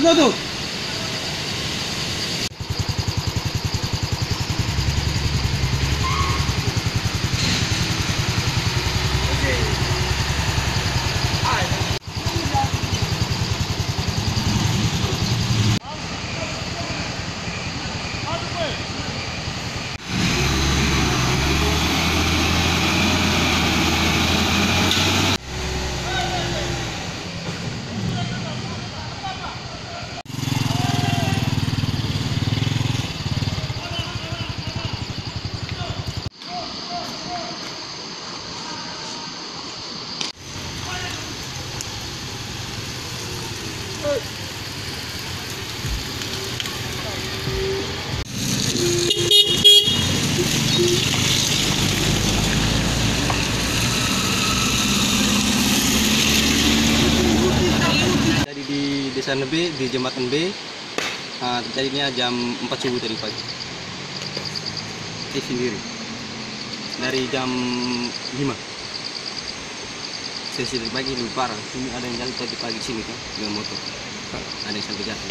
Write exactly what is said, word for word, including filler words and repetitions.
Ano tuh? Tadi di desa Nebe, di jembatan B, uh, terjadinya jam empat subuh tadi pagi. Saya sendiri dari jam lima. Saya sendiri pagi lebih parah. Sini ada yang jalan tadi pagi sini kan dengan motor, ada yang sampai jatuh.